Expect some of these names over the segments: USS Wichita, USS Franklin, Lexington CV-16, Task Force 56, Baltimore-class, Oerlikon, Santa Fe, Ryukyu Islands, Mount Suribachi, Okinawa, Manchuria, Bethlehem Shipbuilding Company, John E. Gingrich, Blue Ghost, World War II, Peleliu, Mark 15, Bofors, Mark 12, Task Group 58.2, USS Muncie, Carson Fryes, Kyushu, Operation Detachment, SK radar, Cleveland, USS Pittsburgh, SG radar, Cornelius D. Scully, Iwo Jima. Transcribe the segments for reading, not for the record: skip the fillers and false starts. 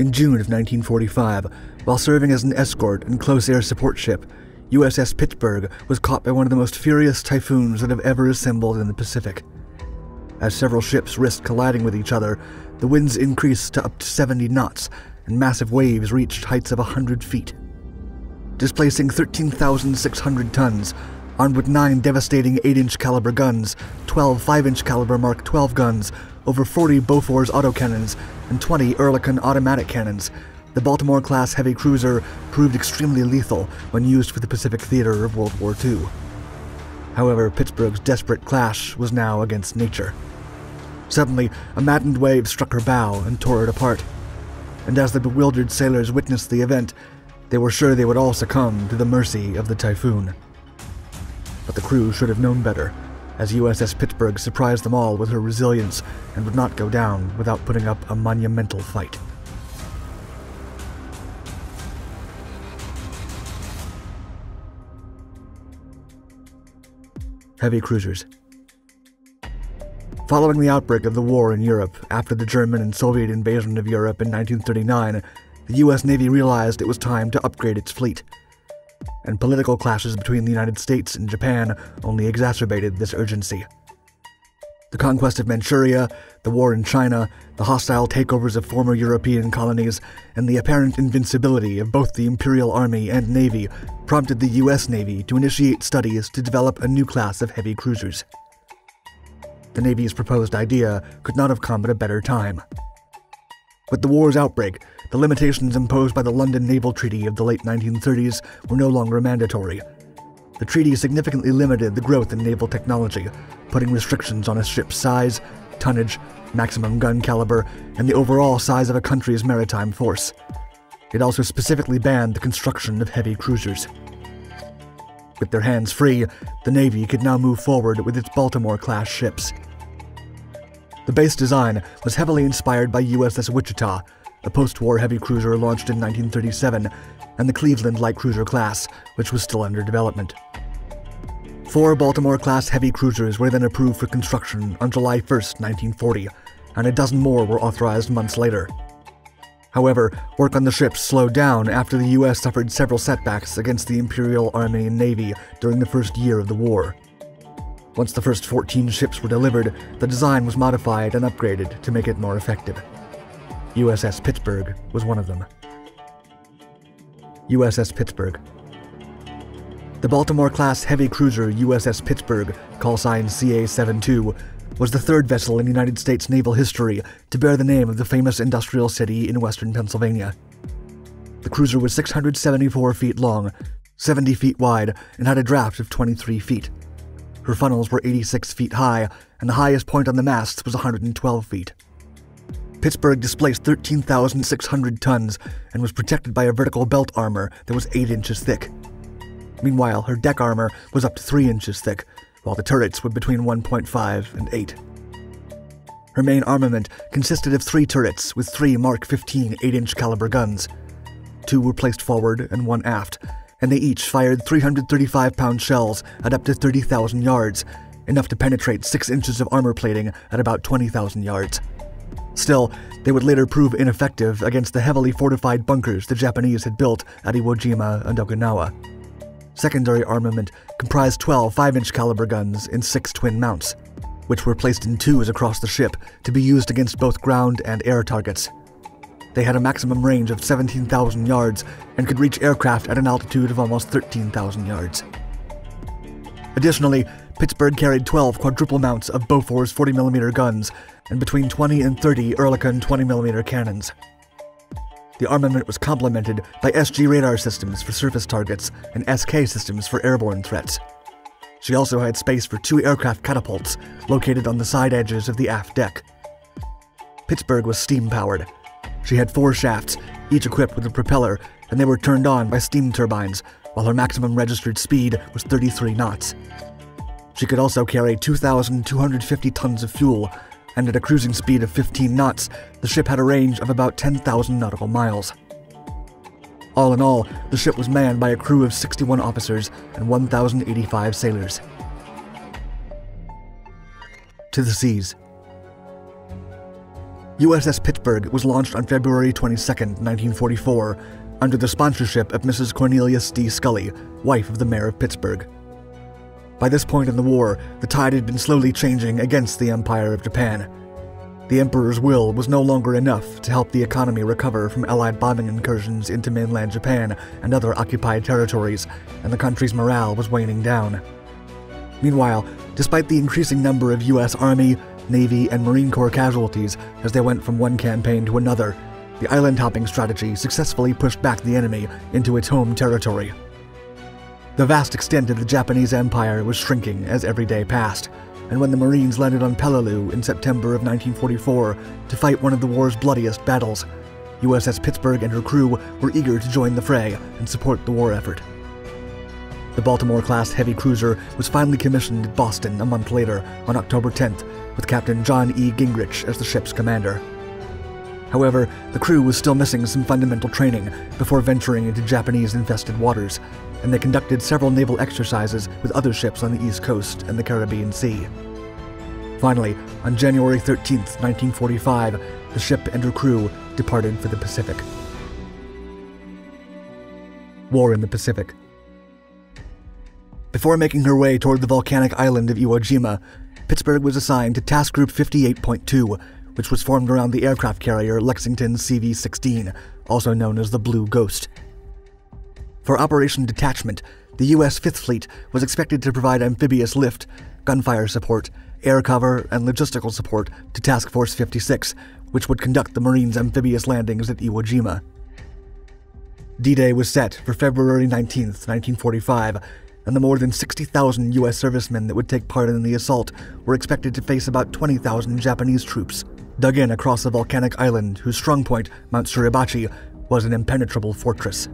In June of 1945, while serving as an escort and close air support ship, USS Pittsburgh was caught by one of the most furious typhoons that have ever assembled in the Pacific. As several ships risked colliding with each other, the winds increased to up to 70 knots, and massive waves reached heights of 100 feet. Displacing 13,600 tons, armed with 9 devastating 8-inch caliber guns, 12 5-inch caliber Mark 12 guns, over 40 Bofors autocannons, and 20 Oerlikon automatic cannons, the Baltimore-class heavy cruiser proved extremely lethal when used for the Pacific theater of World War II. However, Pittsburgh's desperate clash was now against nature. Suddenly, a maddened wave struck her bow and tore it apart. And as the bewildered sailors witnessed the event, they were sure they would all succumb to the mercy of the typhoon. But the crew should have known better, as USS Pittsburgh surprised them all with her resilience and would not go down without putting up a monumental fight. Heavy cruisers. Following the outbreak of the war in Europe, after the German and Soviet invasion of Europe in 1939, the US Navy realized it was time to upgrade its fleet. And political clashes between the United States and Japan only exacerbated this urgency. The conquest of Manchuria, the war in China, the hostile takeovers of former European colonies, and the apparent invincibility of both the Imperial Army and Navy prompted the US Navy to initiate studies to develop a new class of heavy cruisers. The Navy's proposed idea could not have come at a better time. With the war's outbreak, the limitations imposed by the London Naval Treaty of the late 1930s were no longer mandatory. The treaty significantly limited the growth in naval technology, putting restrictions on a ship's size, tonnage, maximum gun caliber, and the overall size of a country's maritime force. It also specifically banned the construction of heavy cruisers. With their hands free, the Navy could now move forward with its Baltimore-class ships. The base design was heavily inspired by USS Wichita, a post-war heavy cruiser launched in 1937, and the Cleveland light cruiser class, which was still under development. 4 Baltimore-class heavy cruisers were then approved for construction on July 1, 1940, and a dozen more were authorized months later. However, work on the ships slowed down after the U.S. suffered several setbacks against the Imperial Army and Navy during the first year of the war. Once the first 14 ships were delivered, the design was modified and upgraded to make it more effective. USS Pittsburgh was one of them. USS Pittsburgh. The Baltimore-class heavy cruiser USS Pittsburgh, call sign CA-72, was the third vessel in United States naval history to bear the name of the famous industrial city in western Pennsylvania. The cruiser was 674 feet long, 70 feet wide, and had a draft of 23 feet. Her funnels were 86 feet high, and the highest point on the masts was 112 feet. Pittsburgh displaced 13,600 tons and was protected by a vertical belt armor that was 8 inches thick. Meanwhile, her deck armor was up to 3 inches thick, while the turrets were between 1.5 and 8. Her main armament consisted of 3 turrets with 3 Mark 15 8-inch caliber guns. 2 were placed forward and 1 aft, and they each fired 335-pound shells at up to 30,000 yards, enough to penetrate 6 inches of armor plating at about 20,000 yards. Still, they would later prove ineffective against the heavily fortified bunkers the Japanese had built at Iwo Jima and Okinawa. Secondary armament comprised 12 5-inch caliber guns in 6 twin mounts, which were placed in twos across the ship to be used against both ground and air targets. They had a maximum range of 17,000 yards and could reach aircraft at an altitude of almost 13,000 yards. Additionally, Pittsburgh carried 12 quadruple mounts of Bofors 40mm guns and between 20 and 30 Oerlikon 20mm cannons. The armament was complemented by SG radar systems for surface targets and SK systems for airborne threats. She also had space for 2 aircraft catapults located on the side edges of the aft deck. Pittsburgh was steam-powered. She had 4 shafts, each equipped with a propeller, and they were turned on by steam turbines, while her maximum registered speed was 33 knots. She could also carry 2,250 tons of fuel, and at a cruising speed of 15 knots, the ship had a range of about 10,000 nautical miles. All in all, the ship was manned by a crew of 61 officers and 1,085 sailors. To the seas. USS Pittsburgh was launched on February 22, 1944, under the sponsorship of Mrs. Cornelius D. Scully, wife of the mayor of Pittsburgh. By this point in the war, the tide had been slowly changing against the Empire of Japan. The Emperor's will was no longer enough to help the economy recover from Allied bombing incursions into mainland Japan and other occupied territories, and the country's morale was waning down. Meanwhile, despite the increasing number of U.S. Army, Navy, and Marine Corps casualties as they went from one campaign to another, the island-hopping strategy successfully pushed back the enemy into its home territory. The vast extent of the Japanese Empire was shrinking as every day passed, and when the Marines landed on Peleliu in September of 1944 to fight one of the war's bloodiest battles, USS Pittsburgh and her crew were eager to join the fray and support the war effort. The Baltimore-class heavy cruiser was finally commissioned at Boston a month later, on October 10th, with Captain John E. Gingrich as the ship's commander. However, the crew was still missing some fundamental training before venturing into Japanese-infested waters, and they conducted several naval exercises with other ships on the East Coast and the Caribbean Sea. Finally, on January 13, 1945, the ship and her crew departed for the Pacific. War in the Pacific. Before making her way toward the volcanic island of Iwo Jima, Pittsburgh was assigned to Task Group 58.2, which was formed around the aircraft carrier Lexington CV-16, also known as the Blue Ghost. For Operation Detachment, the U.S. Fifth Fleet was expected to provide amphibious lift, gunfire support, air cover, and logistical support to Task Force 56, which would conduct the Marines' amphibious landings at Iwo Jima. D-Day was set for February 19, 1945, and the more than 60,000 U.S. servicemen that would take part in the assault were expected to face about 20,000 Japanese troops, dug in across a volcanic island whose strongpoint, Mount Suribachi, was an impenetrable fortress.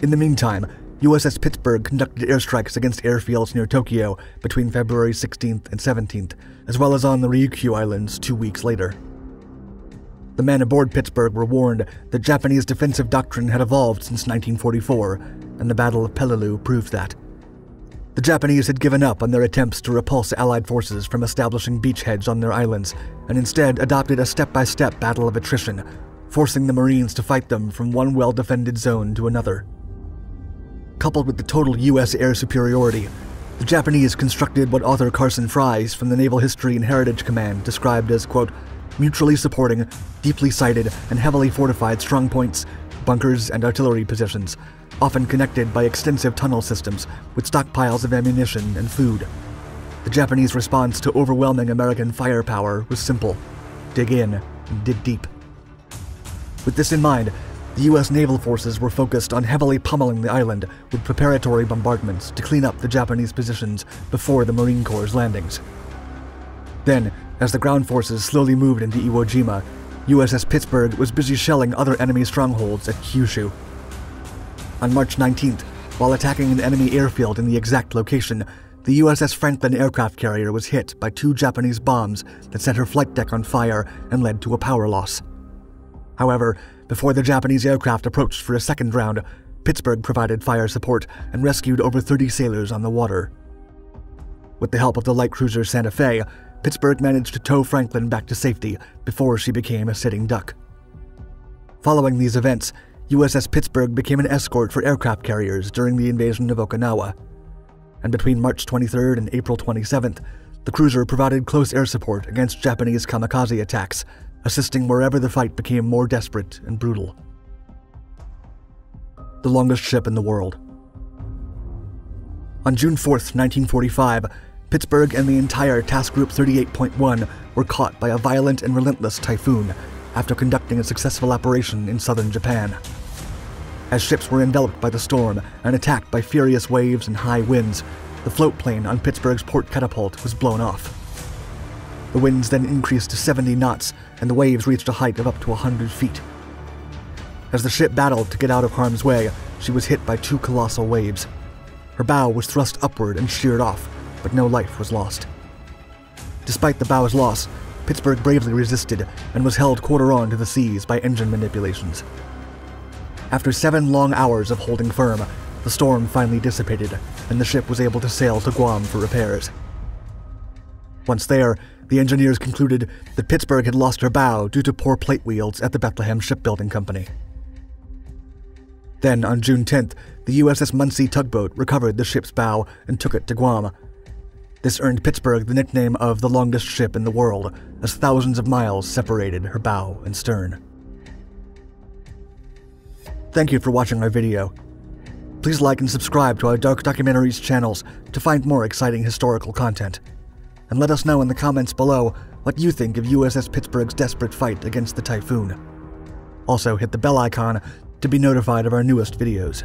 In the meantime, USS Pittsburgh conducted airstrikes against airfields near Tokyo between February 16th and 17th, as well as on the Ryukyu Islands 2 weeks later. The men aboard Pittsburgh were warned that Japanese defensive doctrine had evolved since 1944, and the Battle of Peleliu proved that. The Japanese had given up on their attempts to repulse Allied forces from establishing beachheads on their islands, and instead adopted a step-by-step battle of attrition, forcing the Marines to fight them from one well-defended zone to another. Coupled with the total U.S. air superiority, the Japanese constructed what author Carson Fryes from the Naval History and Heritage Command described as, quote, mutually supporting, deeply sighted, and heavily fortified strongpoints, bunkers, and artillery positions, often connected by extensive tunnel systems with stockpiles of ammunition and food. The Japanese response to overwhelming American firepower was simple: dig in and dig deep. With this in mind, the U.S. naval forces were focused on heavily pummeling the island with preparatory bombardments to clean up the Japanese positions before the Marine Corps' landings. Then, as the ground forces slowly moved into Iwo Jima, USS Pittsburgh was busy shelling other enemy strongholds at Kyushu. On March 19th, while attacking an enemy airfield in the exact location, the USS Franklin aircraft carrier was hit by two Japanese bombs that set her flight deck on fire and led to a power loss. However, before the Japanese aircraft approached for a second round, Pittsburgh provided fire support and rescued over 30 sailors on the water. With the help of the light cruiser Santa Fe, Pittsburgh managed to tow Franklin back to safety before she became a sitting duck. Following these events, USS Pittsburgh became an escort for aircraft carriers during the invasion of Okinawa. And between March 23rd and April 27th, the cruiser provided close air support against Japanese kamikaze attacks, assisting wherever the fight became more desperate and brutal. The longest ship in the world. On June 4th, 1945, Pittsburgh and the entire Task Group 38.1 were caught by a violent and relentless typhoon after conducting a successful operation in southern Japan. As ships were enveloped by the storm and attacked by furious waves and high winds, the float plane on Pittsburgh's port catapult was blown off. The winds then increased to 70 knots, and the waves reached a height of up to 100 feet. As the ship battled to get out of harm's way, she was hit by two colossal waves. Her bow was thrust upward and sheared off, but no life was lost. Despite the bow's loss, Pittsburgh bravely resisted and was held quarter-on to the seas by engine manipulations. After 7 long hours of holding firm, the storm finally dissipated, and the ship was able to sail to Guam for repairs. Once there, The engineers concluded that Pittsburgh had lost her bow due to poor plate wields at the Bethlehem Shipbuilding Company. Then, on June 10th, the USS Muncie tugboat recovered the ship's bow and took it to Guam. This earned Pittsburgh the nickname of the longest ship in the world, as thousands of miles separated her bow and stern. Thank you for watching our video. Please like and subscribe to our Dark Documentaries channels to find more exciting historical content. And let us know in the comments below what you think of USS Pittsburgh's desperate fight against the typhoon. Also, hit the bell icon to be notified of our newest videos.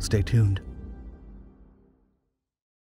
Stay tuned.